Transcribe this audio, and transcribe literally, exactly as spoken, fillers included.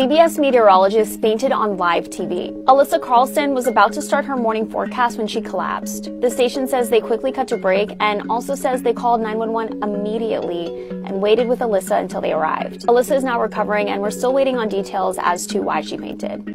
C B S meteorologist fainted on live T V. Alyssa Carlson was about to start her morning forecast when she collapsed. The station says they quickly cut to break and also says they called nine one one immediately and waited with Alyssa until they arrived. Alyssa is now recovering, and we're still waiting on details as to why she fainted.